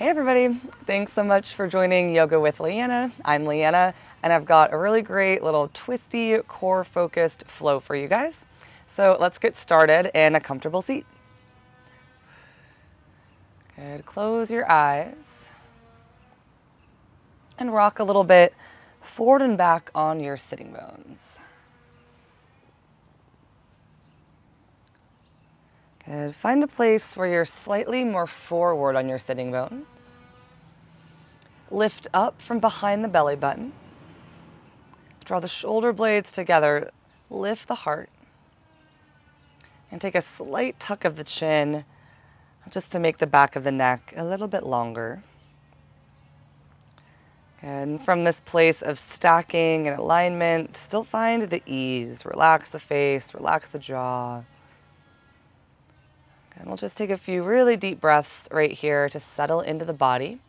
Hey everybody, thanks so much for joining Yoga with Leanna. I'm Leanna and I've got a really great little twisty, core focused flow for you guys. So let's get started in a comfortable seat. Good, close your eyes and rock a little bit forward and back on your sitting bones. Good. Find a place where you're slightly more forward on your sitting bones. Lift up from behind the belly button. Draw the shoulder blades together. Lift the heart. And take a slight tuck of the chin just to make the back of the neck a little bit longer. And from this place of stacking and alignment, still find the ease. Relax the face, relax the jaw. And we'll just take a few really deep breaths right here to settle into the body.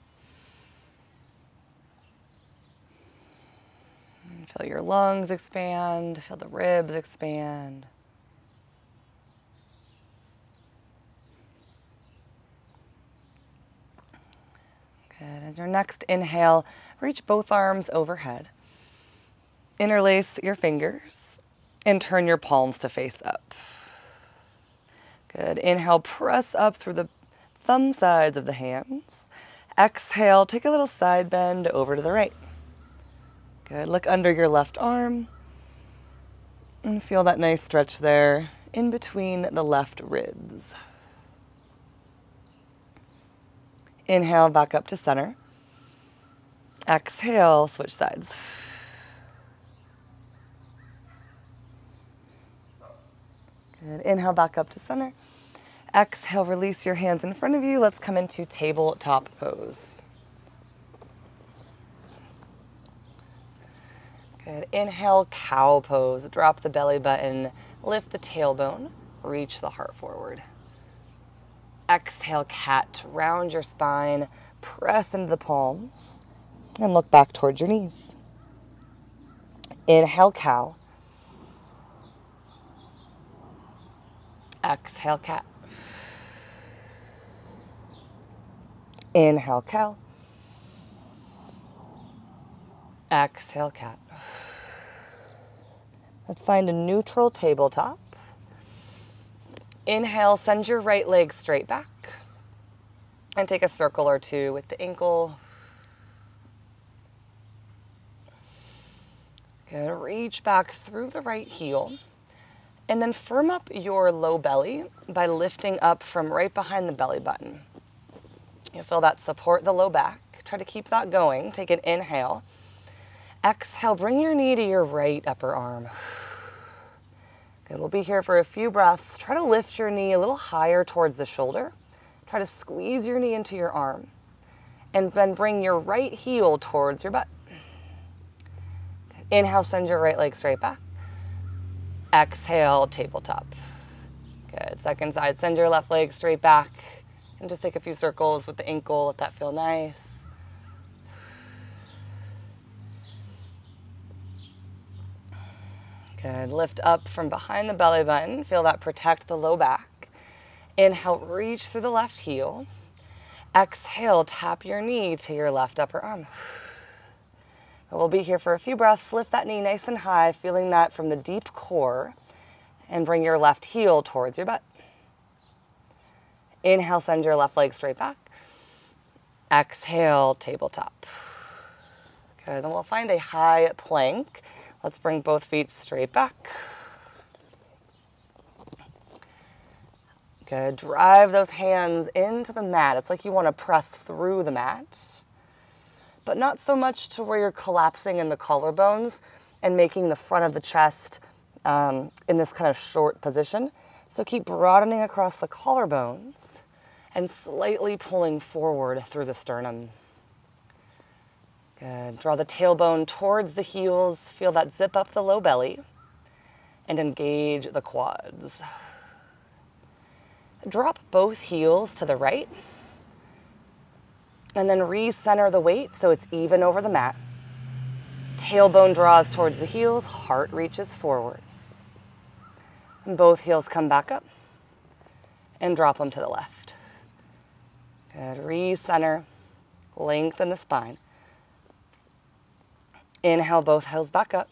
And feel your lungs expand, feel the ribs expand. Good, and your next inhale, reach both arms overhead. Interlace your fingers and turn your palms to face up. Good, inhale, press up through the thumb sides of the hands. Exhale, take a little side bend over to the right. Good, look under your left arm and feel that nice stretch there in between the left ribs. Inhale, back up to center. Exhale, switch sides. Good. Inhale, back up to center. Exhale, release your hands in front of you. Let's come into tabletop pose. Good. Inhale, cow pose. Drop the belly button. Lift the tailbone. Reach the heart forward. Exhale, cat. Round your spine. Press into the palms. And look back towards your knees. Inhale, cow. Exhale, cat. Inhale, cow. Exhale, cat. Let's find a neutral tabletop. Inhale, send your right leg straight back. And take a circle or two with the ankle. Good. Reach back through the right heel. And then firm up your low belly by lifting up from right behind the belly button. You'll feel that support the low back. Try to keep that going. Take an inhale. Exhale, bring your knee to your right upper arm. Good, we'll be here for a few breaths. Try to lift your knee a little higher towards the shoulder. Try to squeeze your knee into your arm. And then bring your right heel towards your butt. Good. Inhale, send your right leg straight back. Exhale, tabletop. Good, second side, send your left leg straight back and just take a few circles with the ankle, let that feel nice. Good, lift up from behind the belly button, feel that protect the low back. Inhale, reach through the left heel. Exhale, tap your knee to your left upper arm. We'll be here for a few breaths. Lift that knee nice and high, feeling that from the deep core, and bring your left heel towards your butt. Inhale, send your left leg straight back. Exhale, tabletop. Good, then we'll find a high plank. Let's bring both feet straight back. Good, drive those hands into the mat. It's like you want to press through the mat, but not so much to where you're collapsing in the collarbones and making the front of the chest in this kind of short position. So keep broadening across the collarbones and slightly pulling forward through the sternum. Good, draw the tailbone towards the heels, feel that zip up the low belly and engage the quads. Drop both heels to the right. And then recenter the weight so it's even over the mat. Tailbone draws towards the heels, heart reaches forward. And both heels come back up and drop them to the left. Good, recenter. lengthen the spine. Inhale, both heels back up.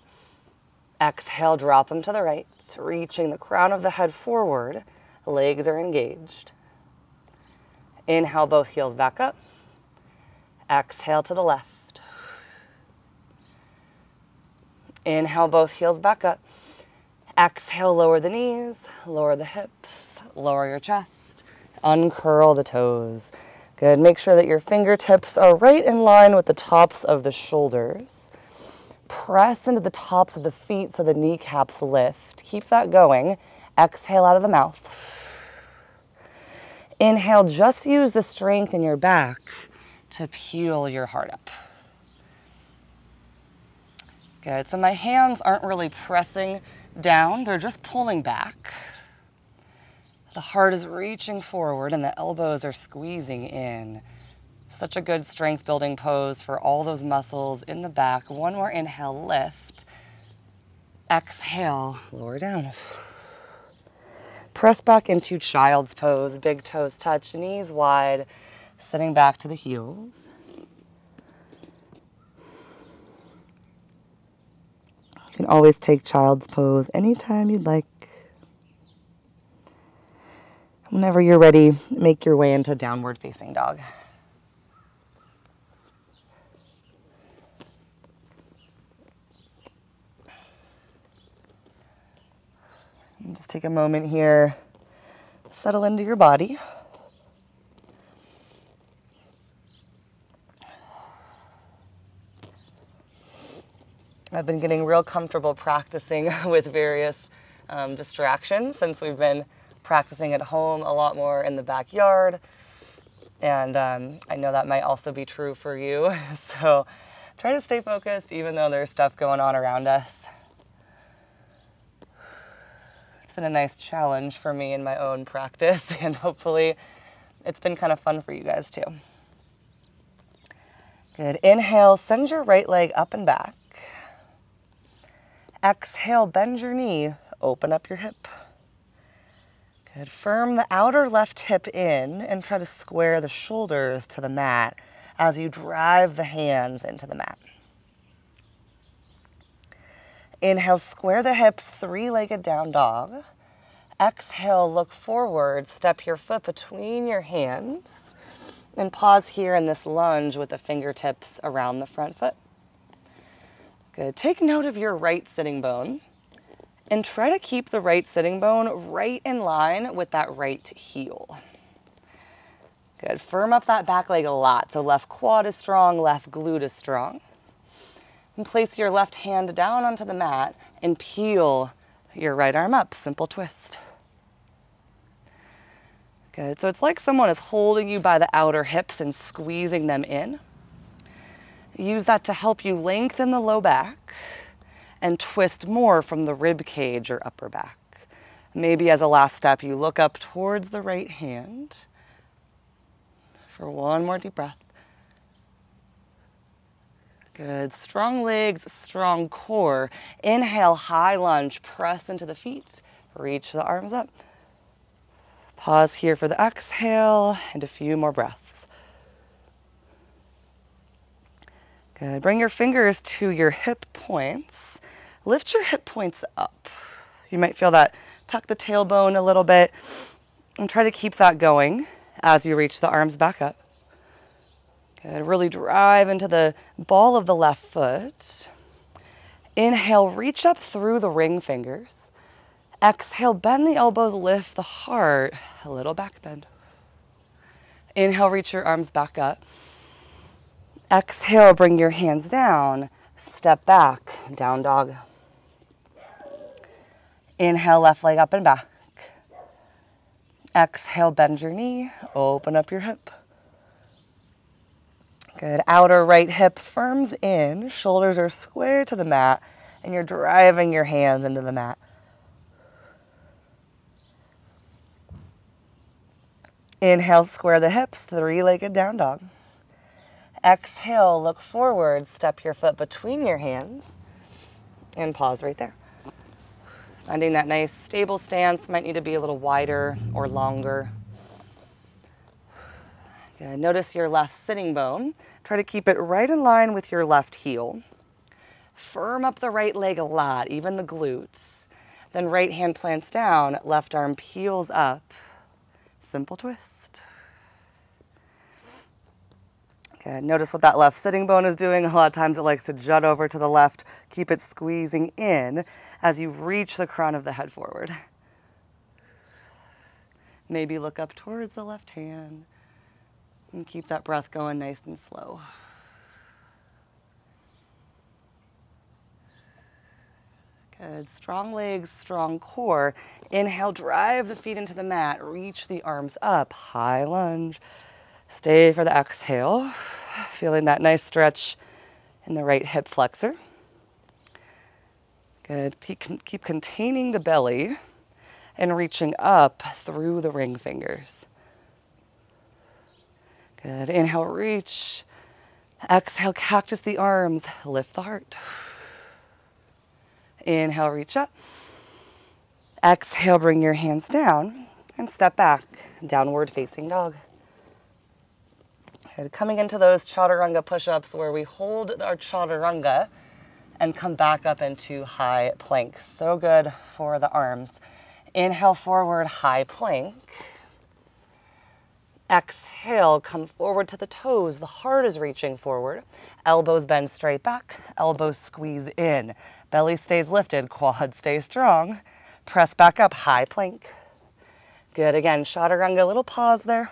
Exhale, drop them to the right, reaching the crown of the head forward. Legs are engaged. Inhale, both heels back up. Exhale to the left. Inhale, both heels back up. Exhale, lower the knees, lower the hips, lower your chest. Uncurl the toes. Good. Make sure that your fingertips are right in line with the tops of the shoulders. Press into the tops of the feet so the kneecaps lift. Keep that going. Exhale out of the mouth. Inhale, just use the strength in your back to peel your heart up. Good, so my hands aren't really pressing down, they're just pulling back. The heart is reaching forward and the elbows are squeezing in. Such a good strength building pose for all those muscles in the back. One more inhale, lift. Exhale, lower down. Press back into child's pose. Big toes touch, knees wide, sitting back to the heels. You can always take child's pose anytime you'd like. Whenever you're ready, make your way into downward facing dog. Just take a moment here, settle into your body. I've been getting real comfortable practicing with various distractions since we've been practicing at home a lot more in the backyard. And I know that might also be true for you. So try to stay focused even though there's stuff going on around us. It's been a nice challenge for me in my own practice, and hopefully it's been kind of fun for you guys too. Good. Inhale, send your right leg up and back. Exhale, bend your knee, open up your hip. Good. Firm the outer left hip in and try to square the shoulders to the mat as you drive the hands into the mat. Inhale, square the hips, three-legged down dog. Exhale, look forward, step your foot between your hands, and pause here in this lunge with the fingertips around the front foot. Good. Take note of your right sitting bone, and try to keep the right sitting bone right in line with that right heel. Good. Firm up that back leg a lot, so left quad is strong, left glute is strong. And place your left hand down onto the mat and peel your right arm up. Simple twist. Good. So it's like someone is holding you by the outer hips and squeezing them in. Use that to help you lengthen the low back and twist more from the rib cage or upper back. Maybe as a last step, you look up towards the right hand for one more deep breath. Good, strong legs, strong core. Inhale, high lunge, press into the feet, reach the arms up. Pause here for the exhale and a few more breaths. Good, bring your fingers to your hip points. Lift your hip points up. You might feel that tuck the tailbone a little bit and try to keep that going as you reach the arms back up. Good, really drive into the ball of the left foot. Inhale, reach up through the ring fingers. Exhale, bend the elbows, lift the heart, a little back bend. Inhale, reach your arms back up. Exhale, bring your hands down, step back, down dog. Inhale, left leg up and back. Exhale, bend your knee, open up your hip. Good, outer right hip firms in, shoulders are square to the mat, and you're driving your hands into the mat. Inhale, square the hips, three-legged down dog. Exhale, look forward, step your foot between your hands, and pause right there. Finding that nice stable stance, might need to be a little wider or longer. Notice your left sitting bone. Try to keep it right in line with your left heel. Firm up the right leg a lot, even the glutes. Then right hand plants down, left arm peels up. Simple twist. Good. Notice what that left sitting bone is doing. A lot of times it likes to jut over to the left. Keep it squeezing in as you reach the crown of the head forward. Maybe look up towards the left hand and keep that breath going nice and slow. Good, strong legs, strong core. Inhale, drive the feet into the mat, reach the arms up, high lunge. Stay for the exhale, feeling that nice stretch in the right hip flexor. Good, keep containing the belly and reaching up through the ring fingers. Good, inhale, reach. Exhale, cactus the arms, lift the heart. Inhale, reach up. Exhale, bring your hands down and step back, downward facing dog. Good. Coming into those chaturanga push-ups where we hold our chaturanga and come back up into high plank. So good for the arms. Inhale, forward, high plank. Exhale, come forward to the toes. The heart is reaching forward. Elbows bend straight back. Elbows squeeze in. Belly stays lifted. Quads stay strong. Press back up. High plank. Good. Again, chaturanga. Little pause there.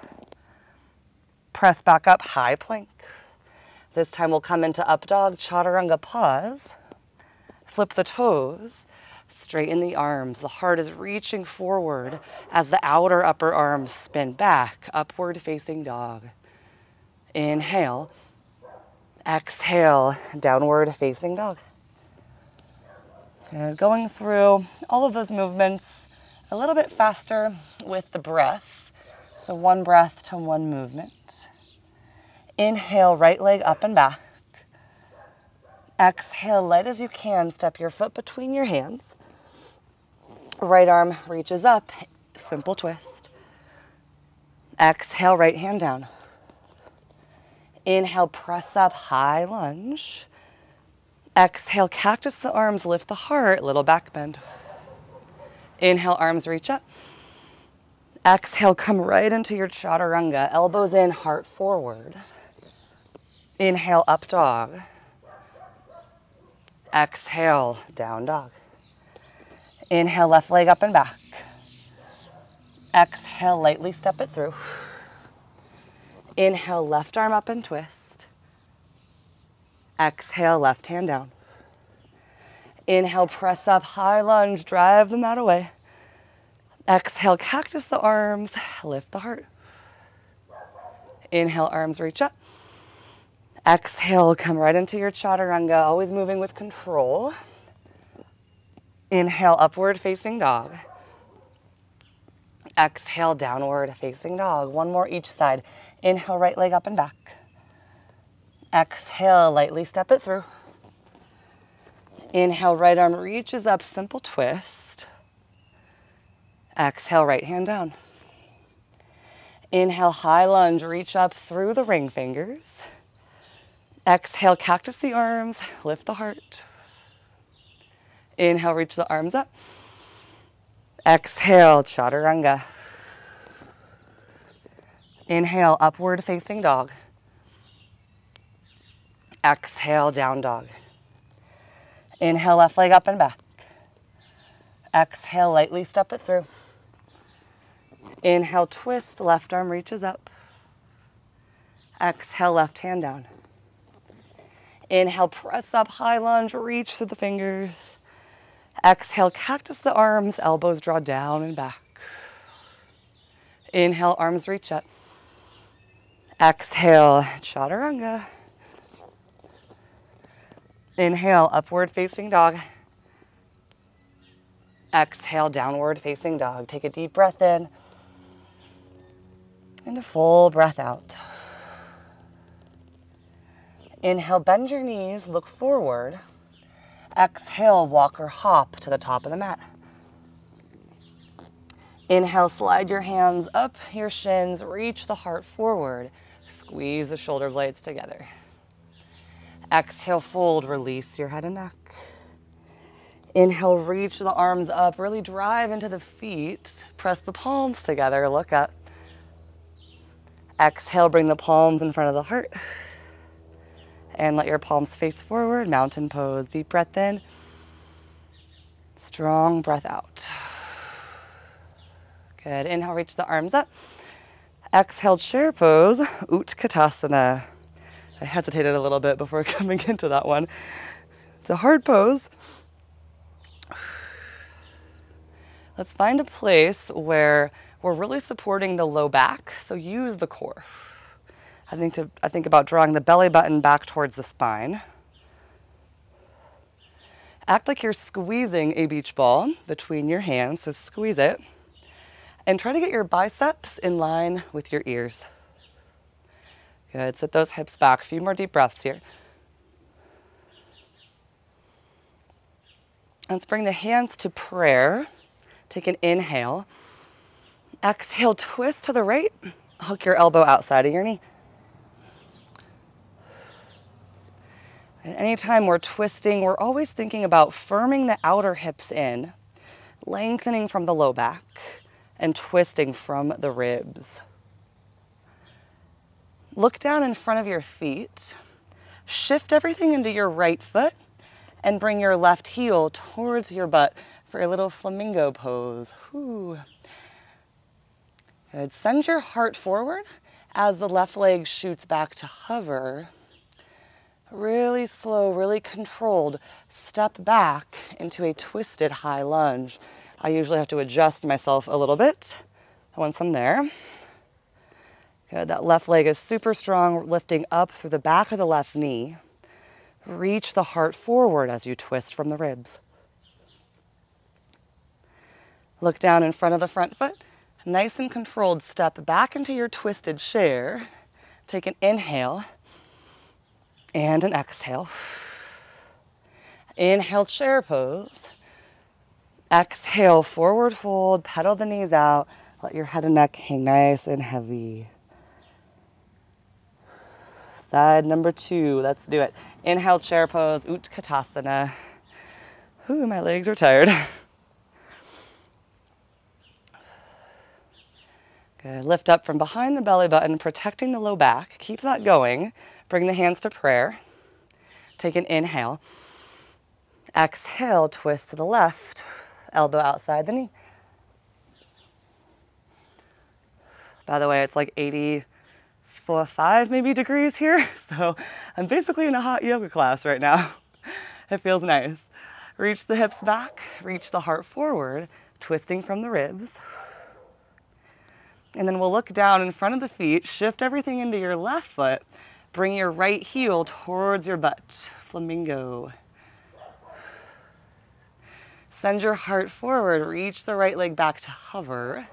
Press back up. High plank. This time we'll come into up dog. Chaturanga pause. Flip the toes. Straighten the arms. The heart is reaching forward as the outer upper arms spin back. Upward facing dog. Inhale. Exhale. Downward facing dog. Good. Going through all of those movements a little bit faster with the breath. So one breath to one movement. Inhale, right leg up and back. Exhale, light as you can. Step your foot between your hands. Right arm reaches up. Simple twist. Exhale, right hand down. Inhale, press up, high lunge. Exhale, cactus the arms, lift the heart, little back bend. Inhale, arms reach up. Exhale, come right into your chaturanga. Elbows in, heart forward. Inhale, up dog. Exhale, down dog. Inhale, left leg up and back. Exhale, lightly step it through. Inhale, left arm up and twist. Exhale, left hand down. Inhale, press up, high lunge, drive the mat away. Exhale, cactus the arms, lift the heart. Inhale, arms reach up. Exhale, come right into your chaturanga, always moving with control. Inhale, upward facing dog. Exhale, downward facing dog. One more each side. Inhale, right leg up and back. Exhale, lightly step it through. Inhale, right arm reaches up, simple twist. Exhale, right hand down. Inhale, high lunge, reach up through the ring fingers. Exhale, cactus the arms, lift the heart. Inhale, reach the arms up. Exhale, chaturanga. Inhale, upward facing dog. Exhale, down dog. Inhale, left leg up and back. Exhale, lightly step it through. Inhale, twist, left arm reaches up. Exhale, left hand down. Inhale, press up, high lunge, reach through the fingers. Exhale, cactus the arms, elbows draw down and back. Inhale, arms reach up. Exhale, chaturanga. Inhale, upward facing dog. Exhale, downward facing dog. Take a deep breath in and a full breath out. Inhale, bend your knees, look forward. Exhale, walk or hop to the top of the mat. Inhale, slide your hands up your shins, reach the heart forward. Squeeze the shoulder blades together. Exhale, fold, release your head and neck. Inhale, reach the arms up, really drive into the feet. Press the palms together, look up. Exhale, bring the palms in front of the heart. And let your palms face forward, mountain pose. Deep breath in, strong breath out. Good, inhale, reach the arms up. Exhale, chair pose, Utkatasana. I hesitated a little bit before coming into that one. It's a hard pose. Let's find a place where we're really supporting the low back, so use the core. I think about drawing the belly button back towards the spine. Act like you're squeezing a beach ball between your hands, so squeeze it. And try to get your biceps in line with your ears. Good, sit those hips back. A few more deep breaths here. Let's bring the hands to prayer. Take an inhale. Exhale, twist to the right. Hook your elbow outside of your knee. And anytime we're twisting, we're always thinking about firming the outer hips in, lengthening from the low back, and twisting from the ribs. Look down in front of your feet. Shift everything into your right foot and bring your left heel towards your butt for a little flamingo pose. Whew. Good, send your heart forward as the left leg shoots back to hover. Really slow, really controlled, step back into a twisted high lunge. I usually have to adjust myself a little bit. Once I'm there. Good, that left leg is super strong, lifting up through the back of the left knee. Reach the heart forward as you twist from the ribs. Look down in front of the front foot. Nice and controlled, step back into your twisted chair. Take an inhale and an exhale. Inhale, chair pose. Exhale, forward fold, pedal the knees out, let your head and neck hang nice and heavy. Side number two, let's do it. Inhale, chair pose, Utkatasana. Ooh, my legs are tired. Good, lift up from behind the belly button, protecting the low back. Keep that going. Bring the hands to prayer. Take an inhale. Exhale, twist to the left. Elbow outside the knee. By the way, it's like 85 maybe degrees here, so I'm basically in a hot yoga class right now. It feels nice. Reach the hips back, reach the heart forward, twisting from the ribs. And then we'll look down in front of the feet, shift everything into your left foot, bring your right heel towards your butt, flamingo. Send your heart forward, reach the right leg back to hover,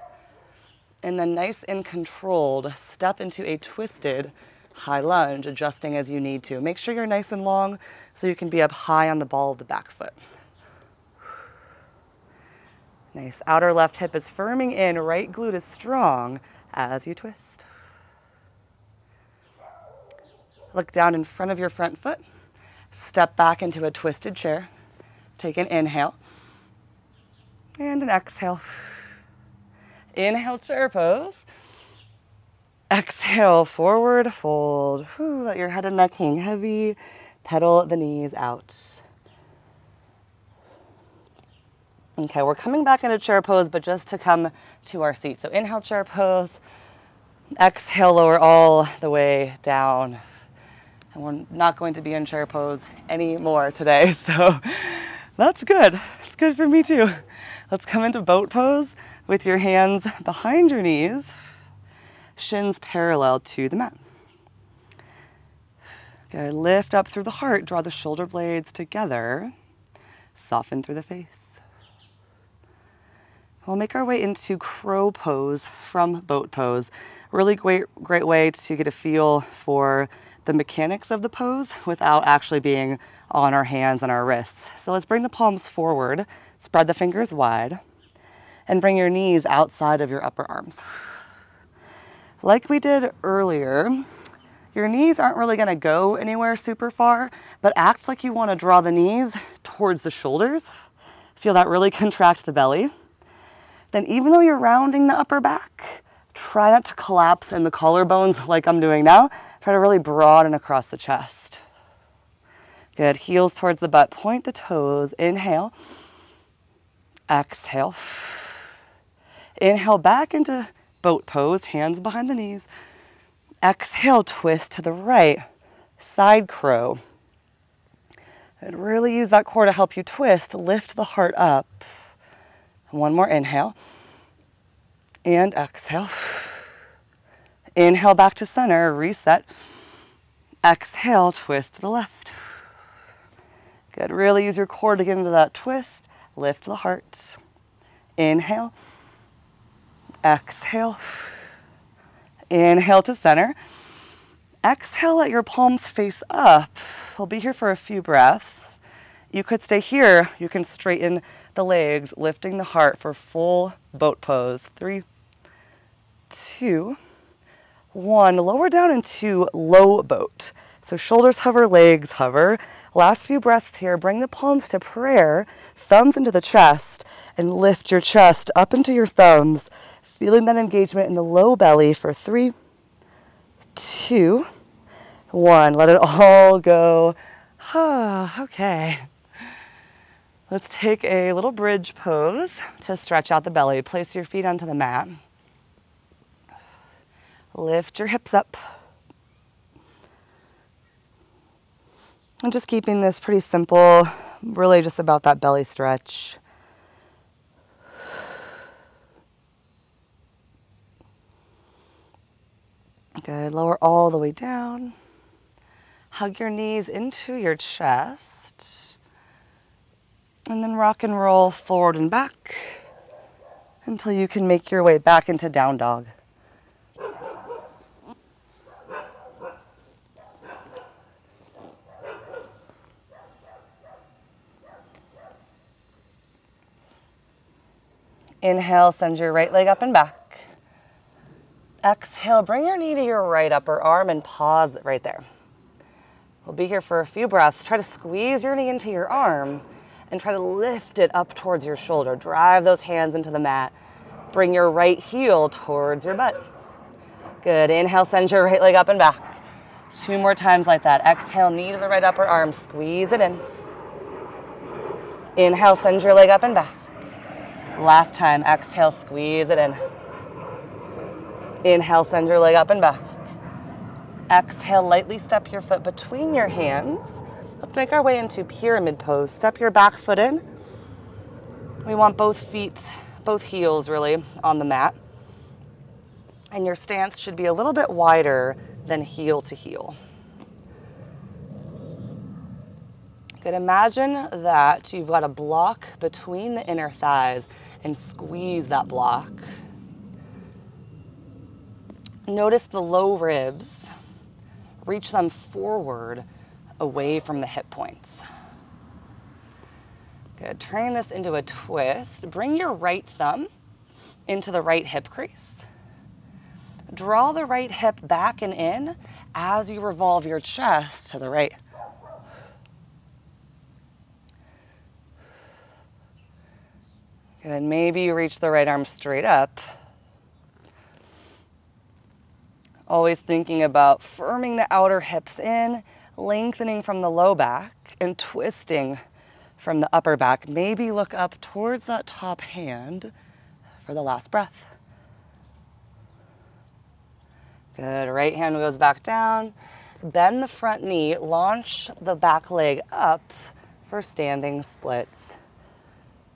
and then nice and controlled, step into a twisted high lunge, adjusting as you need to. Make sure you're nice and long so you can be up high on the ball of the back foot. Nice, outer left hip is firming in, right glute is strong as you twist. Look down in front of your front foot, step back into a twisted chair, take an inhale. And an exhale. Inhale, chair pose. Exhale, forward fold. Whew, let your head and neck hang heavy. Pedal the knees out. Okay, we're coming back into chair pose, but just to come to our seat. So inhale, chair pose. Exhale, lower all the way down. And we're not going to be in chair pose anymore today, so that's good. It's good for me too. Let's come into boat pose with your hands behind your knees, shins parallel to the mat. Good, lift up through the heart, draw the shoulder blades together, soften through the face. We'll make our way into crow pose from boat pose. Really great way to get a feel for the mechanics of the pose without actually being on our hands and our wrists. So let's bring the palms forward. Spread the fingers wide and bring your knees outside of your upper arms. Like we did earlier, Your knees aren't really going to go anywhere super far, but act like you want to draw the knees towards the shoulders. Feel that really contract the belly. Then even though you're rounding the upper back, try not to collapse in the collarbones like I'm doing now. Try to really broaden across the chest. Good, heels towards the butt, point the toes, inhale, exhale. Inhale back into boat pose, hands behind the knees. Exhale, twist to the right, side crow. And really use that core to help you twist, lift the heart up. One more inhale. And exhale. Inhale back to center, reset. Exhale, twist to the left. Good, really use your core to get into that twist. Lift the heart. Inhale. Exhale. Inhale to center. Exhale, let your palms face up. We'll be here for a few breaths. You could stay here. You can straighten the legs, lifting the heart for full boat pose. 3, 2, 1. Lower down into low boat. So shoulders hover, legs hover. Last few breaths here. Bring the palms to prayer, thumbs into the chest, and lift your chest up into your thumbs. Feeling that engagement in the low belly for 3, 2, 1. Let it all go. Okay. Let's take a little bridge pose to stretch out the belly. Place your feet onto the mat. Lift your hips up. I'm just keeping this pretty simple, really just about that belly stretch. Good, lower all the way down. Hug your knees into your chest. And then rock and roll forward and back until you can make your way back into down dog. Inhale, send your right leg up and back. Exhale, bring your knee to your right upper arm and pause right there. We'll be here for a few breaths. Try to squeeze your knee into your arm and try to lift it up towards your shoulder. Drive those hands into the mat. Bring your right heel towards your butt. Good, inhale, send your right leg up and back. 2 more times like that. Exhale, knee to the right upper arm, squeeze it in. Inhale, send your leg up and back. Last time, exhale, squeeze it in. Inhale, send your leg up and back. Exhale, lightly step your foot between your hands. Let's make our way into pyramid pose. Step your back foot in. We want both feet, both heels really, on the mat. And your stance should be a little bit wider than heel to heel. Good, imagine that you've got a block between the inner thighs and squeeze that block. Notice the low ribs, reach them forward away from the hip points. Good, turn this into a twist. Bring your right thumb into the right hip crease. Draw the right hip back and in as you revolve your chest to the right. And maybe you reach the right arm straight up. Always thinking about firming the outer hips in, lengthening from the low back, and twisting from the upper back. Maybe look up towards that top hand for the last breath. Good, right hand goes back down. Bend the front knee, launch the back leg up for standing splits.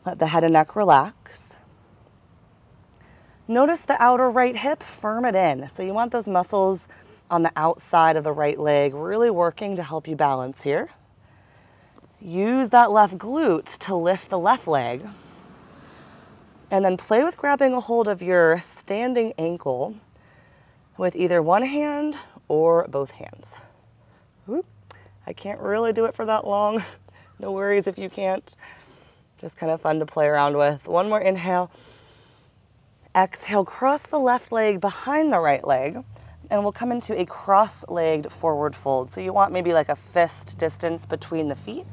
Let the head and neck relax. Notice the outer right hip, firm it in. So you want those muscles on the outside of the right leg really working to help you balance here. Use that left glute to lift the left leg. And then play with grabbing a hold of your standing ankle with either one hand or both hands. Whoop. I can't really do it for that long. No worries if you can't. Just kind of fun to play around with. One more inhale. Exhale, cross the left leg behind the right leg. and we'll come into a cross-legged forward fold. So you want maybe like a fist distance between the feet.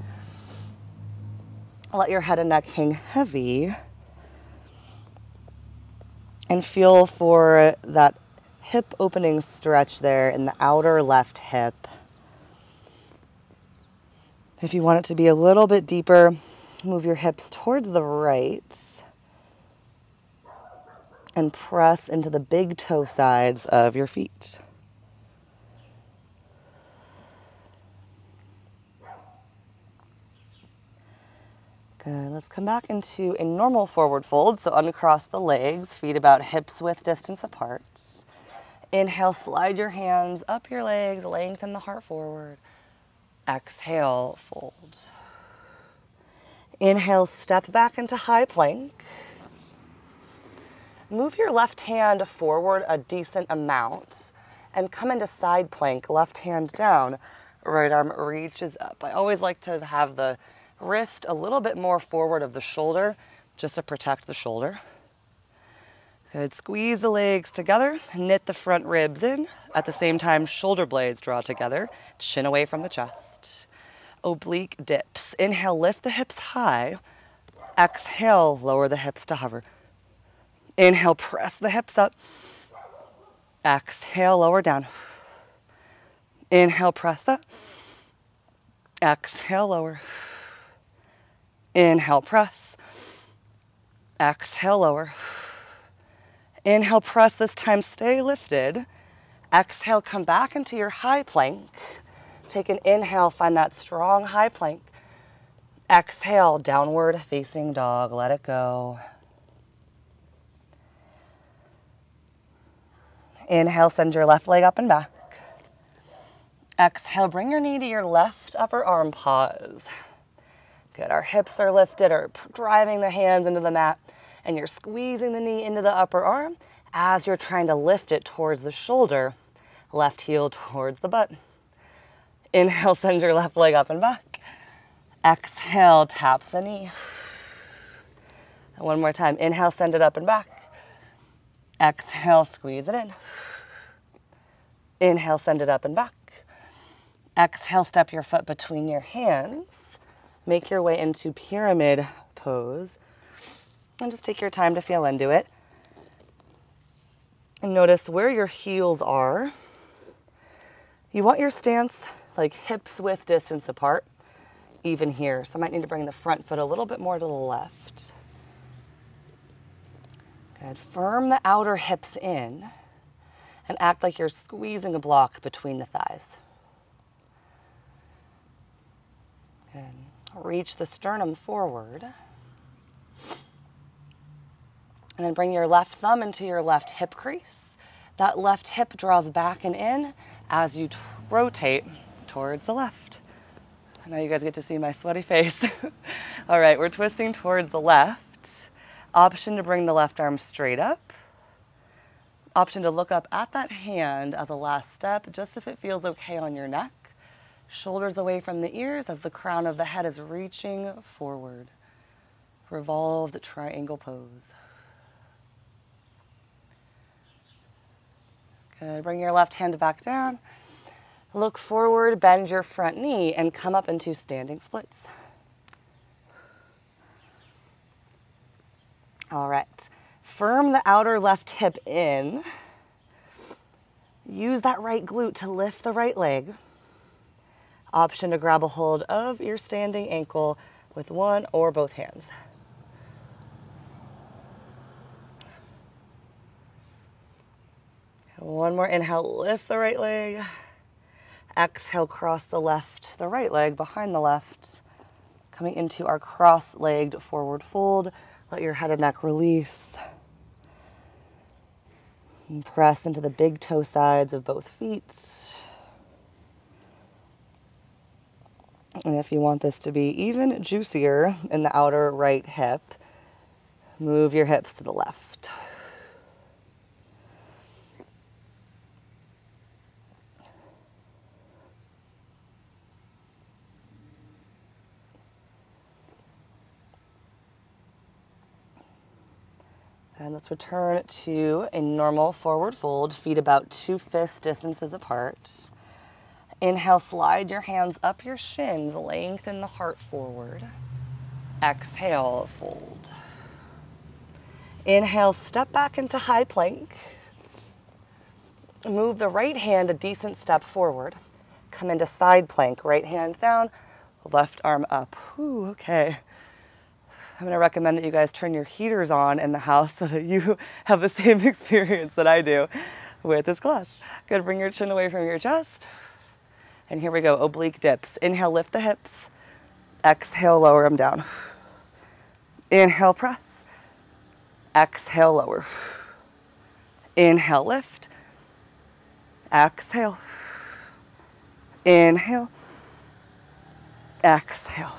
Let your head and neck hang heavy and feel for that hip opening stretch there in the outer left hip. If you want it to be a little bit deeper, move your hips towards the right and press into the big toe sides of your feet. Good, let's come back into a normal forward fold. So uncross the legs, feet about hips width distance apart. Inhale, slide your hands up your legs, lengthen the heart forward. Exhale, fold. Inhale, step back into high plank. Move your left hand forward a decent amount and come into side plank, left hand down, right arm reaches up. I always like to have the wrist a little bit more forward of the shoulder, just to protect the shoulder. Good, squeeze the legs together, knit the front ribs in. At the same time, shoulder blades draw together, chin away from the chest. Oblique dips. Inhale, lift the hips high. Exhale, lower the hips to hover. Inhale, press the hips up. Exhale, lower down. Inhale, press up. Exhale, lower. Inhale, press. Exhale, lower. Inhale, press. This time, stay lifted. Exhale, come back into your high plank. Take an inhale, find that strong high plank. Exhale, downward facing dog. Let it go. Inhale, send your left leg up and back. Exhale, bring your knee to your left upper arm. Pause. Good, our hips are lifted, or driving the hands into the mat, and you're squeezing the knee into the upper arm as you're trying to lift it towards the shoulder, left heel towards the butt. Inhale, send your left leg up and back. Exhale, tap the knee. And one more time, inhale, send it up and back. Exhale, squeeze it in. Inhale, send it up and back. Exhale, step your foot between your hands. Make your way into pyramid pose and just take your time to feel into it. And notice where your heels are. You want your stance like hips width distance apart, even here. So I might need to bring the front foot a little bit more to the left. Good, firm the outer hips in and act like you're squeezing a block between the thighs. Good. Reach the sternum forward. And then bring your left thumb into your left hip crease. That left hip draws back and in as you rotate towards the left. I know you guys get to see my sweaty face. All right, we're twisting towards the left. Option to bring the left arm straight up. Option to look up at that hand as a last step, just if it feels okay on your neck. Shoulders away from the ears as the crown of the head is reaching forward. Revolved triangle pose. Good, bring your left hand back down. Look forward, bend your front knee, and come up into standing splits. All right, firm the outer left hip in. Use that right glute to lift the right leg. Option to grab a hold of your standing ankle with one or both hands. One more inhale, lift the right leg. Exhale, cross the right leg behind the left. Coming into our cross-legged forward fold. Let your head and neck release. And press into the big toe sides of both feet. And if you want this to be even juicier in the outer right hip, move your hips to the left. And let's return to a normal forward fold, feet about 2 fist distances apart. Inhale, slide your hands up your shins, lengthen the heart forward. Exhale, fold. Inhale, step back into high plank. Move the right hand a decent step forward. Come into side plank, right hand down, left arm up. Ooh, okay. I'm going to recommend that you guys turn your heaters on in the house so that you have the same experience that I do with this class. Good, bring your chin away from your chest. And here we go, oblique dips. Inhale, lift the hips. Exhale, lower them down. Inhale, press. Exhale, lower. Inhale, lift. Exhale. Inhale. Exhale.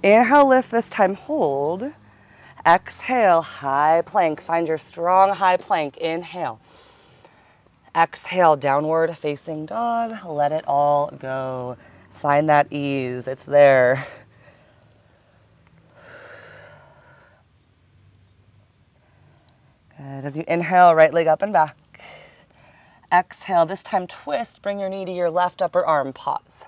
Inhale, lift this time, hold. Exhale, high plank. Find your strong high plank. Inhale. Exhale, downward facing dog. Let it all go. Find that ease, it's there. Good, as you inhale, right leg up and back. Exhale, this time twist, bring your knee to your left upper arm, pause.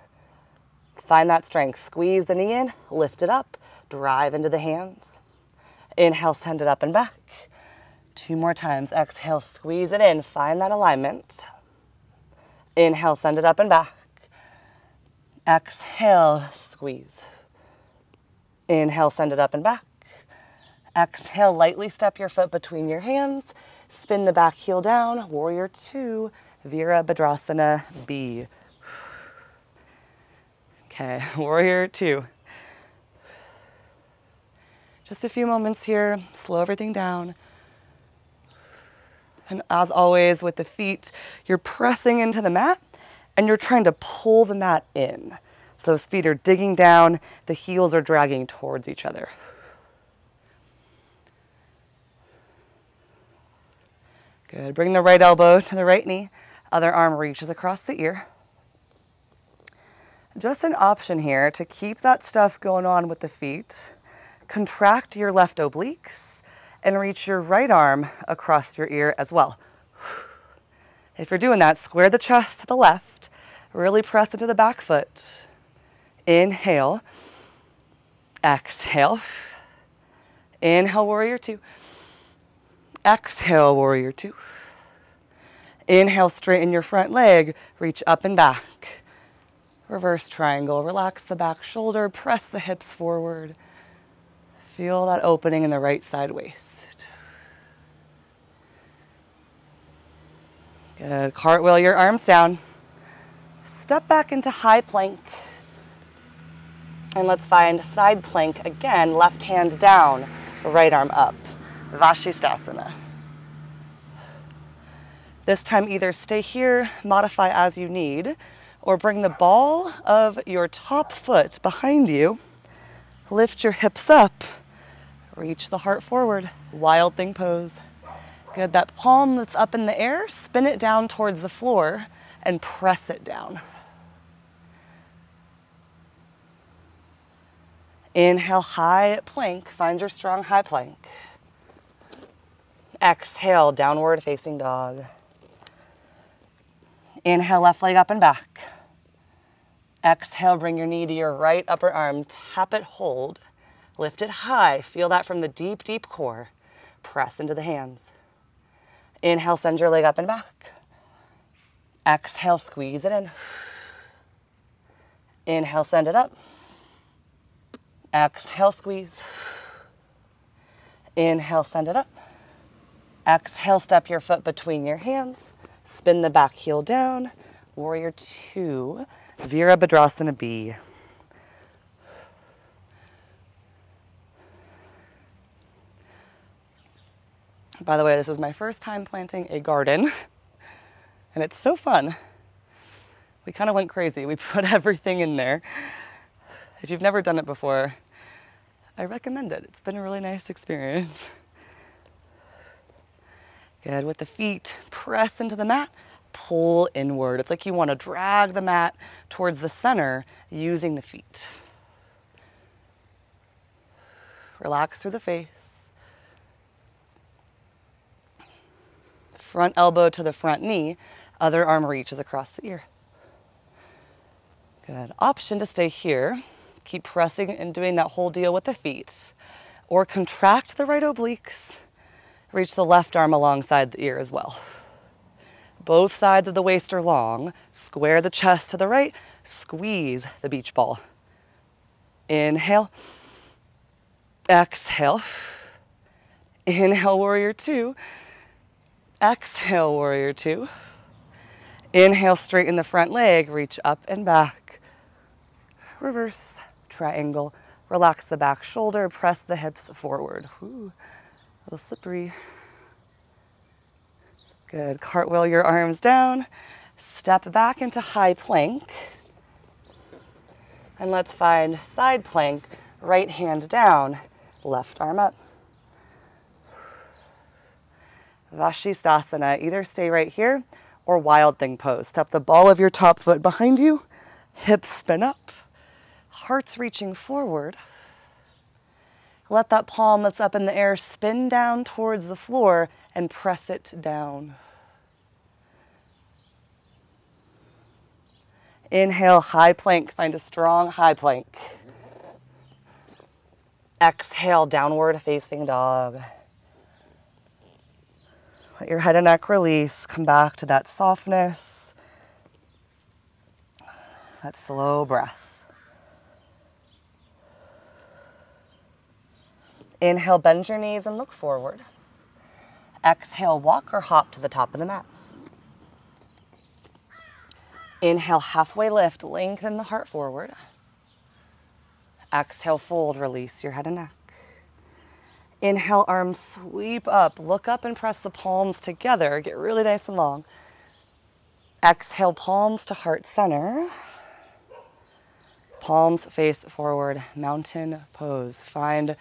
Find that strength, squeeze the knee in, lift it up, drive into the hands. Inhale, send it up and back. 2 more times, exhale, squeeze it in, find that alignment. Inhale, send it up and back. Exhale, squeeze. Inhale, send it up and back. Exhale, lightly step your foot between your hands. Spin the back heel down. Warrior 2, Virabhadrasana B. Okay, Warrior 2. Just a few moments here. Slow everything down. And as always with the feet, you're pressing into the mat. And you're trying to pull the mat in. So those feet are digging down, the heels are dragging towards each other. Good, bring the right elbow to the right knee, other arm reaches across the ear. Just an option here to keep that stuff going on with the feet. Contract your left obliques and reach your right arm across your ear as well. If you're doing that, square the chest to the left, really press into the back foot. Inhale, exhale, inhale, Warrior 2, exhale, Warrior 2. Inhale, straighten your front leg, reach up and back. Reverse triangle, relax the back shoulder, press the hips forward. Feel that opening in the right side waist. Good, cartwheel your arms down. Step back into high plank. And let's find side plank again, left hand down, right arm up. Vasisthasana. This time either stay here, modify as you need, or bring the ball of your top foot behind you. Lift your hips up, reach the heart forward, wild thing pose. Good, that palm that's up in the air, spin it down towards the floor and press it down. Inhale, high plank, find your strong high plank. Exhale, downward facing dog. Inhale, left leg up and back. Exhale, bring your knee to your right upper arm, tap it, hold, lift it high, feel that from the deep, deep core, press into the hands. Inhale, send your leg up and back. Exhale, squeeze it in. Inhale, send it up. Exhale, squeeze. Inhale, send it up. Exhale, step your foot between your hands. Spin the back heel down. Warrior 2, Virabhadrasana B. By the way, this is my first time planting a garden, and it's so fun. We kind of went crazy. We put everything in there. If you've never done it before, I recommend it. It's been a really nice experience. Good. With the feet, press into the mat, pull inward. It's like you want to drag the mat towards the center using the feet. Relax through the face. front elbow to the front knee, other arm reaches across the ear. Good. Option to stay here. Keep pressing and doing that whole deal with the feet. Or contract the right obliques. Reach the left arm alongside the ear as well. Both sides of the waist are long. Square the chest to the right. Squeeze the beach ball. Inhale. Exhale. Inhale, warrior two. Exhale, warrior two. Inhale, straighten the front leg. Reach up and back. Reverse triangle. Relax the back shoulder. Press the hips forward. Ooh, a little slippery. Good. Cartwheel your arms down. Step back into high plank. And let's find side plank. Right hand down. Left arm up. Vasisthasana. Either stay right here or wild thing pose. Step the ball of your top foot behind you. Hips spin up. Heart's reaching forward. Let that palm that's up in the air spin down towards the floor and press it down. Inhale, high plank. Find a strong high plank. Exhale, downward facing dog. Let your head and neck release. Come back to that softness, that slow breath. Inhale, bend your knees and look forward. Exhale, walk or hop to the top of the mat. Inhale, halfway lift, lengthen the heart forward. Exhale, fold, release your head and neck. Inhale, arms sweep up, look up and press the palms together, get really nice and long. Exhale, palms to heart center. Palms face forward, mountain pose. Find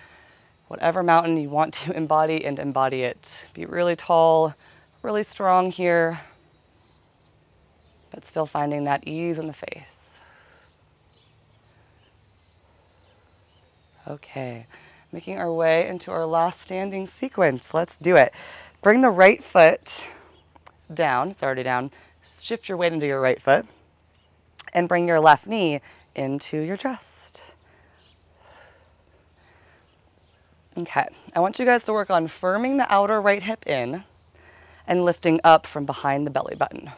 whatever mountain you want to embody and embody it. Be really tall, really strong here, but still finding that ease in the face. Okay, making our way into our last standing sequence. Let's do it. Bring the right foot down, it's already down. Shift your weight into your right foot and bring your left knee into your chest. Okay, I want you guys to work on firming the outer right hip in and lifting up from behind the belly button.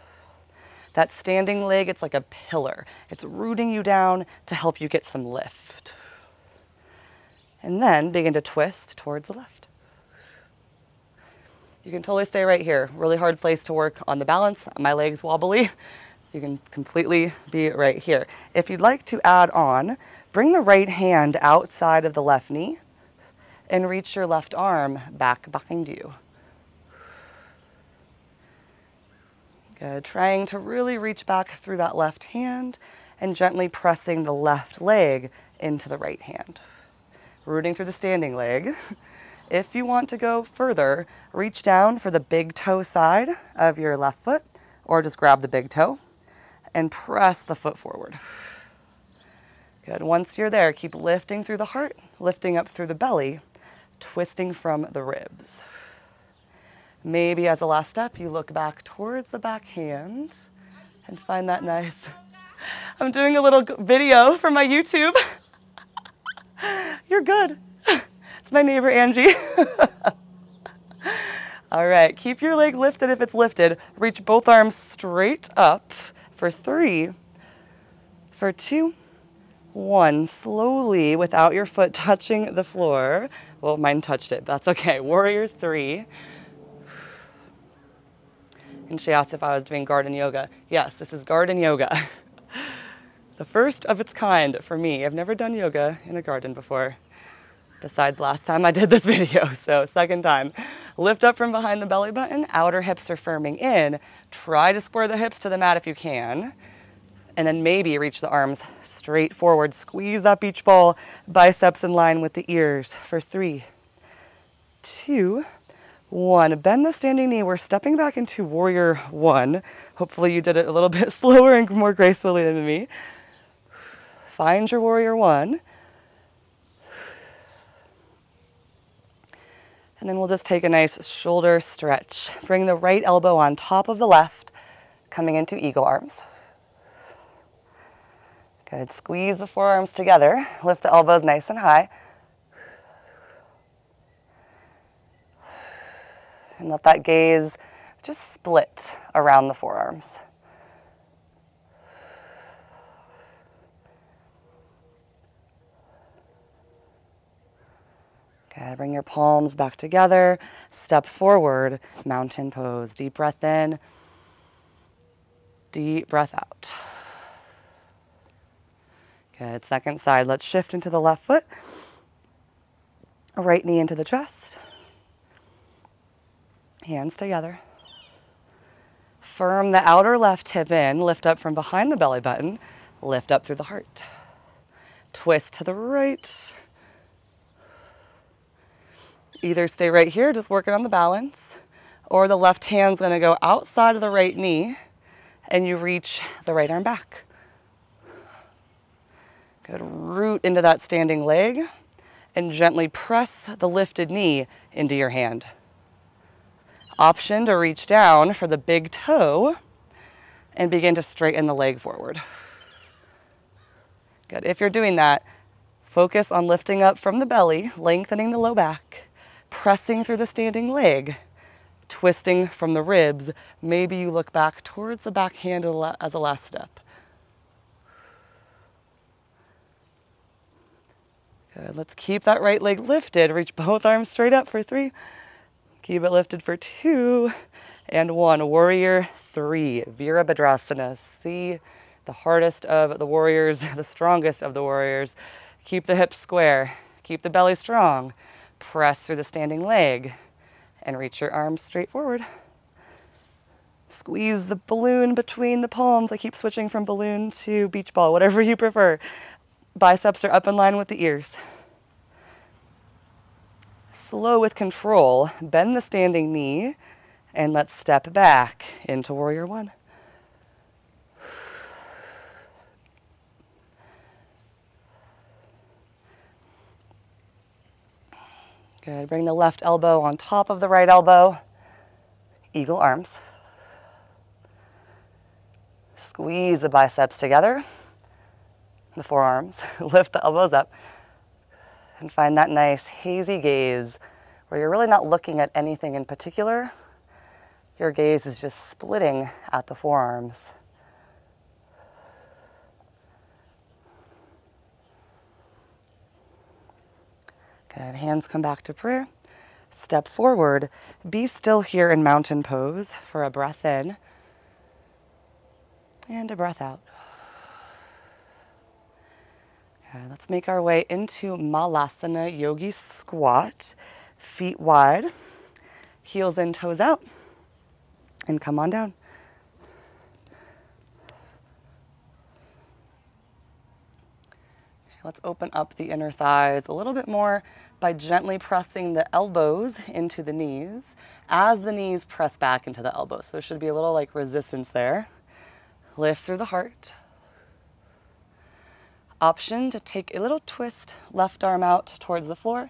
That standing leg, it's like a pillar. It's rooting you down to help you get some lift. And then begin to twist towards the left. You can totally stay right here. Really hard place to work on the balance. My leg's wobbly, so you can completely be right here. If you'd like to add on, bring the right hand outside of the left knee and reach your left arm back behind you. Good, trying to really reach back through that left hand and gently pressing the left leg into the right hand. Rooting through the standing leg. If you want to go further, reach down for the big toe side of your left foot, or just grab the big toe and press the foot forward. Good, once you're there, keep lifting through the heart, lifting up through the belly, twisting from the ribs. Maybe as a last step, you look back towards the back hand and find that nice. I'm doing a little video for my YouTube. You're good. It's my neighbor, Angie. All right, keep your leg lifted if it's lifted. Reach both arms straight up for three, for two, one. Slowly, without your foot touching the floor. Well, mine touched it, but that's okay. Warrior three. And she asked if I was doing garden yoga. Yes, this is garden yoga. The first of its kind for me. I've never done yoga in a garden before, besides last time I did this video, so second time. Lift up from behind the belly button. Outer hips are firming in. Try to square the hips to the mat if you can. And then maybe reach the arms straight forward. Squeeze that beach ball, biceps in line with the ears for three, two, one. Bend the standing knee. We're stepping back into warrior one. Hopefully you did it a little bit slower and more gracefully than me. Find your warrior one. And then we'll just take a nice shoulder stretch. Bring the right elbow on top of the left, coming into eagle arms. Good, squeeze the forearms together. Lift the elbows nice and high. And let that gaze just split around the forearms. Good, bring your palms back together, step forward, mountain pose. Deep breath in, deep breath out. Good, second side. Let's shift into the left foot. Right knee into the chest. Hands together. Firm the outer left hip in, lift up from behind the belly button, lift up through the heart. Twist to the right. Either stay right here, just working on the balance, or the left hand's gonna go outside of the right knee and you reach the right arm back. Good, root into that standing leg and gently press the lifted knee into your hand. Option to reach down for the big toe and begin to straighten the leg forward. Good, if you're doing that, focus on lifting up from the belly, lengthening the low back, pressing through the standing leg, twisting from the ribs. Maybe you look back towards the back hand as a last step. Good, let's keep that right leg lifted. Reach both arms straight up for 3. Keep it lifted for 2 and 1. Warrior 3, Virabhadrasana. See, the hardest of the warriors, the strongest of the warriors. Keep the hips square, keep the belly strong. Press through the standing leg and reach your arms straight forward. Squeeze the balloon between the palms. I keep switching from balloon to beach ball, whatever you prefer. Biceps are up in line with the ears. Slow with control, bend the standing knee and let's step back into warrior 1. Good, bring the left elbow on top of the right elbow, eagle arms. Squeeze the biceps together, the forearms, lift the elbows up, and find that nice hazy gaze where you're really not looking at anything in particular. Your gaze is just splitting at the forearms. Good, hands come back to prayer. Step forward. Be still here in mountain pose for a breath in and a breath out. Okay, let's make our way into Malasana Yogi Squat. Feet wide, heels in, toes out, and come on down. Let's open up the inner thighs a little bit more by gently pressing the elbows into the knees as the knees press back into the elbows. So there should be a little like resistance there. Lift through the heart. Option to take a little twist, left arm out towards the floor,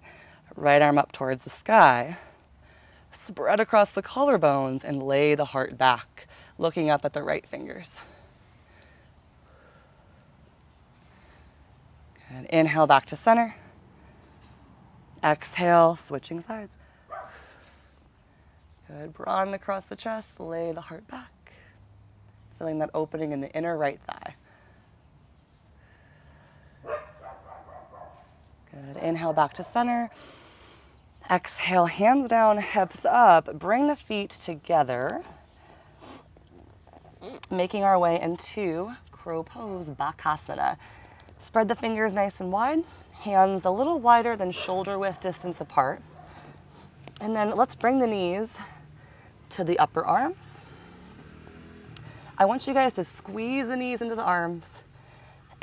right arm up towards the sky. Spread across the collarbones and lay the heart back, looking up at the right fingers. And inhale back to center. Exhale, switching sides. Good, broaden across the chest, lay the heart back. Feeling that opening in the inner right thigh. Good, inhale back to center. Exhale, hands down, hips up. Bring the feet together. Making our way into crow pose, Bakasana. Spread the fingers nice and wide, hands a little wider than shoulder width distance apart. And then let's bring the knees to the upper arms. I want you guys to squeeze the knees into the arms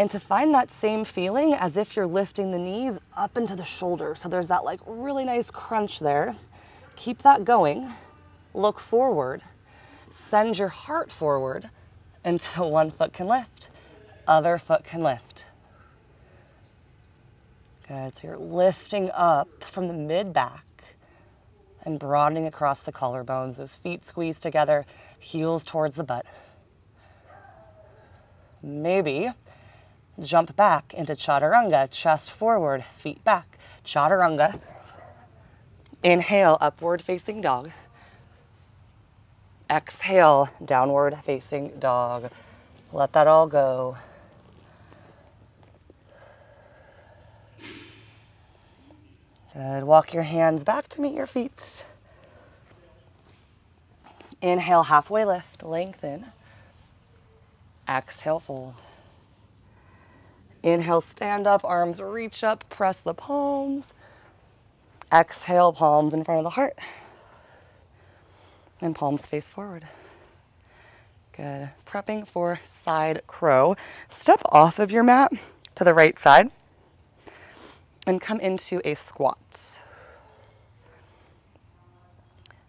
and to find that same feeling as if you're lifting the knees up into the shoulder. So there's that like really nice crunch there. Keep that going, look forward, send your heart forward until one foot can lift, other foot can lift. Good, so you're lifting up from the mid-back, and broadening across the collarbones. Those feet squeeze together, heels towards the butt. Maybe jump back into Chaturanga, chest forward, feet back, Chaturanga. Inhale, upward facing dog. Exhale, downward facing dog. Let that all go. Good, walk your hands back to meet your feet. Inhale, halfway lift, lengthen. Exhale, fold. Inhale, stand up, arms reach up, press the palms. Exhale, palms in front of the heart. And palms face forward. Good. Prepping for side crow. Step off of your mat to the right side and come into a squat.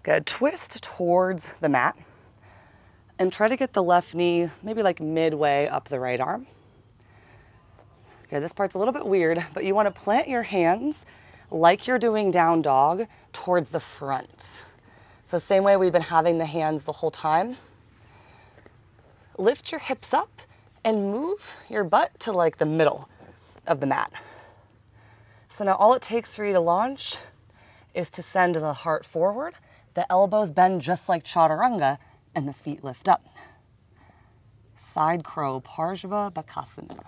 Good. Twist towards the mat and try to get the left knee maybe like midway up the right arm. Okay, this part's a little bit weird, but you want to plant your hands like you're doing down dog towards the front. So same way we've been having the hands the whole time. Lift your hips up and move your butt to like the middle of the mat. So now all it takes for you to launch is to send the heart forward, the elbows bend just like Chaturanga, and the feet lift up. Side crow, Parshva Bakasana.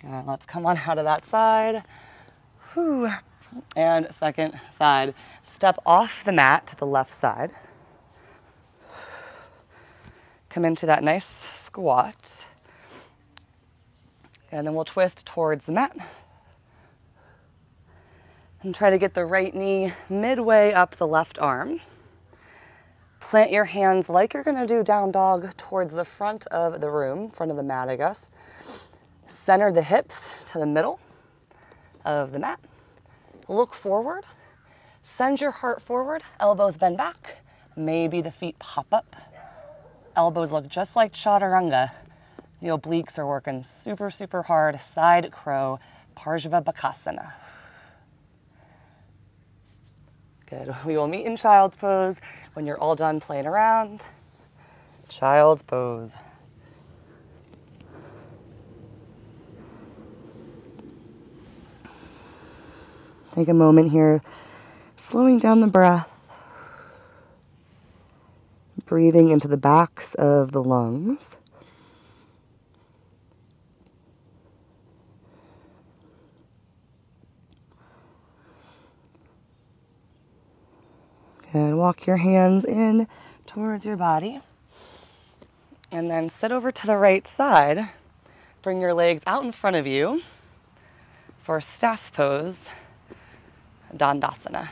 Good, let's come on out of that side. Whew. And second side, step off the mat to the left side. Come into that nice squat. And then we'll twist towards the mat. And try to get the right knee midway up the left arm. Plant your hands like you're gonna do down dog towards the front of the room, front of the mat, I guess. Center the hips to the middle of the mat. Look forward, send your heart forward, elbows bend back, maybe the feet pop up. Elbows look just like Chaturanga. The obliques are working super, super hard. Side crow, Parshva Bakasana. Good, we will meet in child's pose when you're all done playing around. Child's pose. Take a moment here, slowing down the breath, breathing into the backs of the lungs. And walk your hands in towards your body. And then sit over to the right side. Bring your legs out in front of you for staff pose. Dandasana.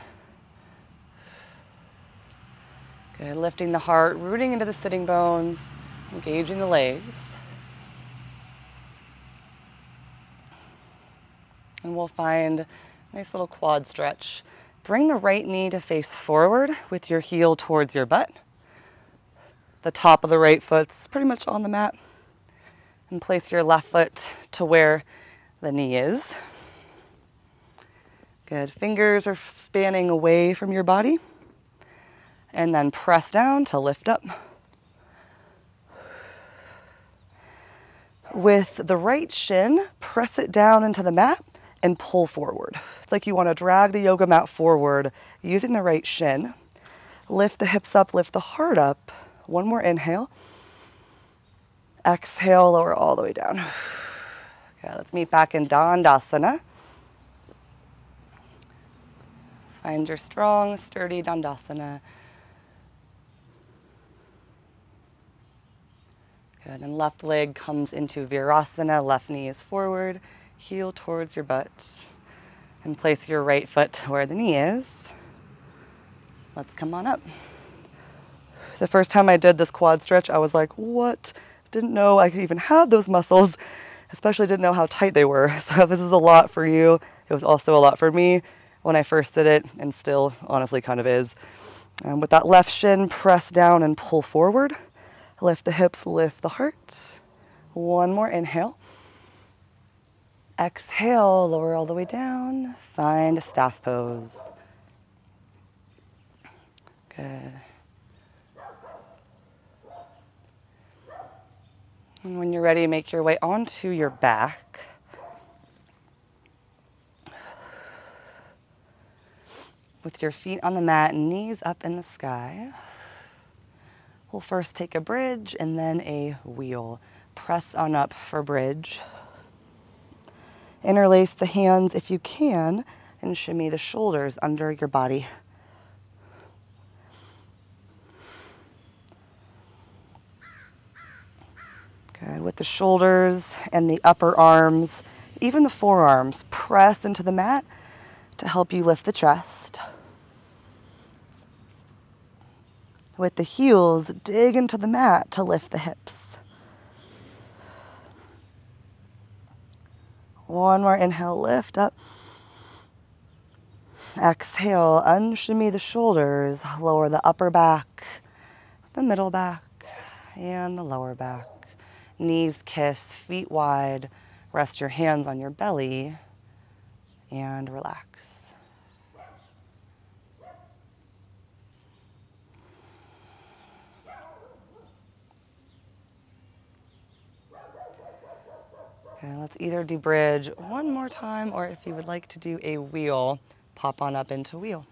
Good, lifting the heart, rooting into the sitting bones, engaging the legs. And we'll find a nice little quad stretch. Bring the right knee to face forward with your heel towards your butt. The top of the right foot's pretty much on the mat. And place your left foot to where the knee is. Good, fingers are spanning away from your body and then press down to lift up. With the right shin, press it down into the mat and pull forward. It's like you want to drag the yoga mat forward using the right shin. Lift the hips up, lift the heart up. One more inhale. Exhale, lower all the way down. Okay, let's meet back in Dandasana. Find your strong, sturdy Dandasana. Good, and left leg comes into Virasana, left knee is forward, heel towards your butt, and place your right foot where the knee is. Let's come on up. The first time I did this quad stretch, I was like, what? Didn't know I even had those muscles, especially didn't know how tight they were. So this is a lot for you. It was also a lot for me when I first did it, and still honestly kind of is. With that left shin, press down and pull forward. Lift the hips, lift the heart. One more inhale. Exhale, lower all the way down. Find a staff pose. Good. And when you're ready, make your way onto your back. With your feet on the mat and knees up in the sky. We'll first take a bridge and then a wheel. Press on up for bridge. Interlace the hands if you can and shimmy the shoulders under your body. Good. With the shoulders and the upper arms, even the forearms, press into the mat to help you lift the chest. With the heels, dig into the mat to lift the hips. One more inhale, lift up. Exhale, unshimmy the shoulders, lower the upper back, the middle back, and the lower back. Knees kiss, feet wide, rest your hands on your belly, and relax. Okay, let's either do bridge one more time, or if you would like to do a wheel, pop on up into wheel.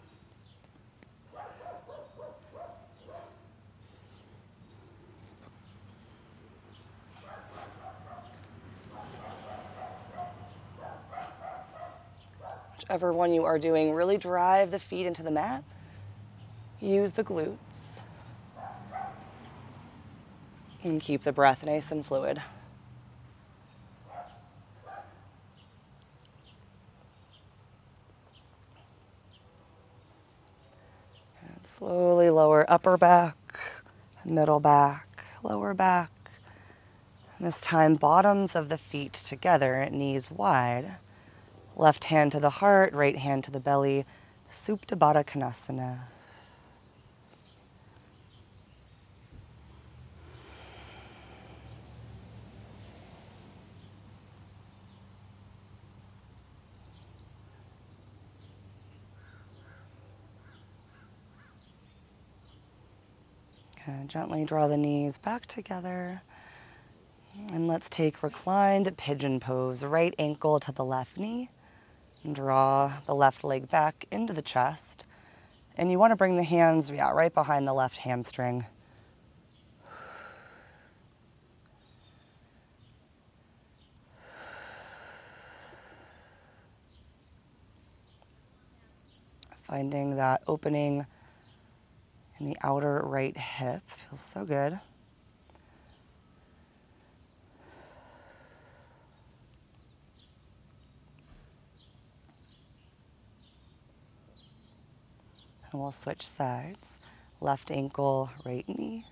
Whichever one you are doing, really drive the feet into the mat. Use the glutes. And keep the breath nice and fluid. Slowly lower upper back, middle back, lower back. And this time, bottoms of the feet together, knees wide. Left hand to the heart, right hand to the belly. Supta Baddha Konasana. Gently draw the knees back together. And let's take reclined pigeon pose. Right ankle to the left knee. And draw the left leg back into the chest. And you want to bring the hands right behind the left hamstring. Finding that opening in the outer right hip, feels so good. And we'll switch sides. Left ankle, right knee.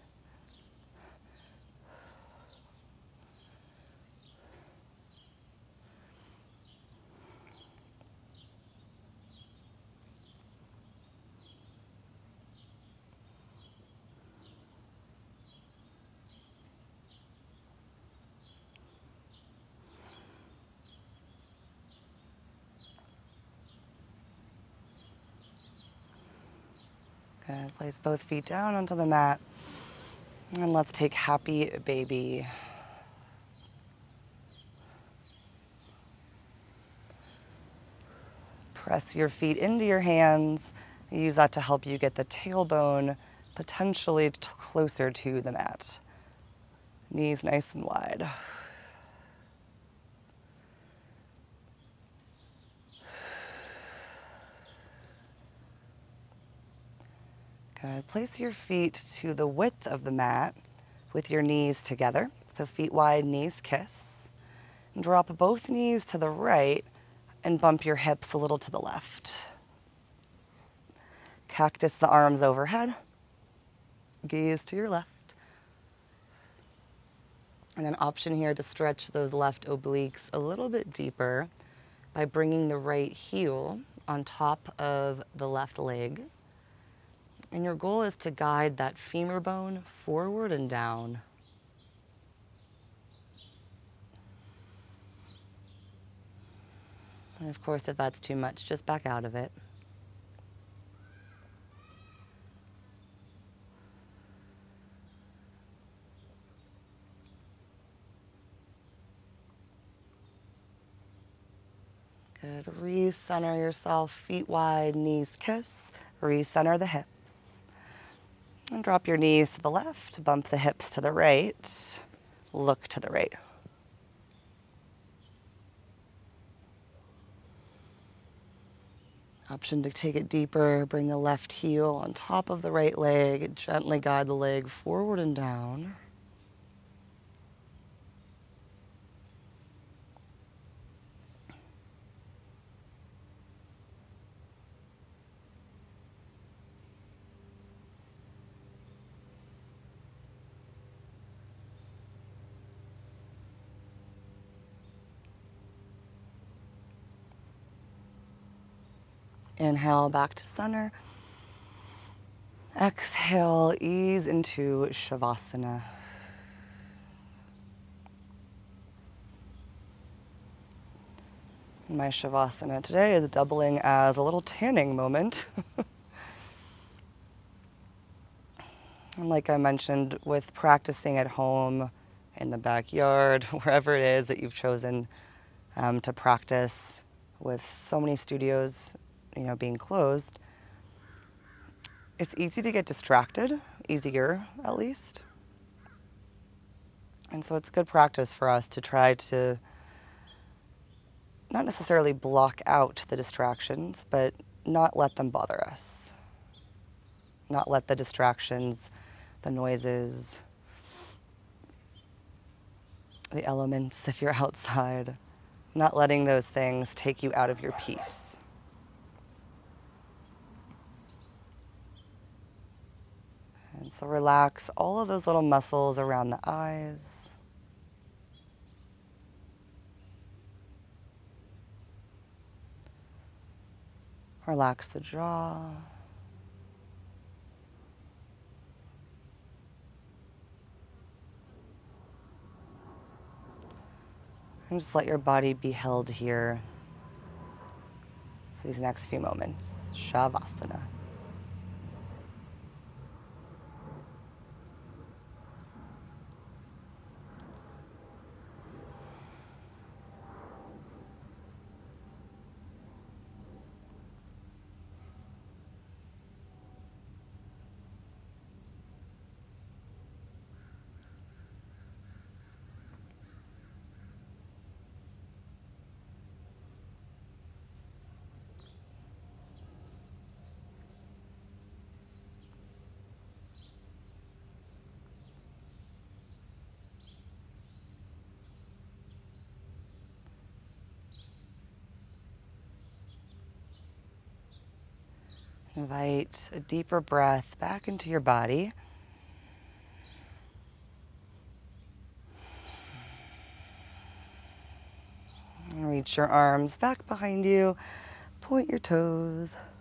Good, place both feet down onto the mat. And let's take happy baby. Press your feet into your hands. Use that to help you get the tailbone potentially closer to the mat. Knees nice and wide. Good. Place your feet to the width of the mat with your knees together. So feet wide, knees kiss. And drop both knees to the right and bump your hips a little to the left. Cactus the arms overhead. Gaze to your left. And an option here to stretch those left obliques a little bit deeper by bringing the right heel on top of the left leg. And your goal is to guide that femur bone forward and down. And of course, if that's too much, just back out of it. Good. Recenter yourself, feet wide, knees kiss. Recenter the hips. And drop your knees to the left, bump the hips to the right, look to the right. Option to take it deeper, bring the left heel on top of the right leg, gently guide the leg forward and down. Inhale, back to center. Exhale, ease into Shavasana. My Shavasana today is doubling as a little tanning moment. And like I mentioned, with practicing at home, in the backyard, wherever it is that you've chosen to practice, with so many studios, you know, being closed, it's easy to get distracted, easier at least. And so it's good practice for us to try to not necessarily block out the distractions, but not let them bother us. Not let the distractions, the noises, the elements if you're outside, not letting those things take you out of your peace. And so relax all of those little muscles around the eyes. Relax the jaw. And just let your body be held here for these next few moments. Shavasana. Invite a deeper breath back into your body. And reach your arms back behind you, point your toes.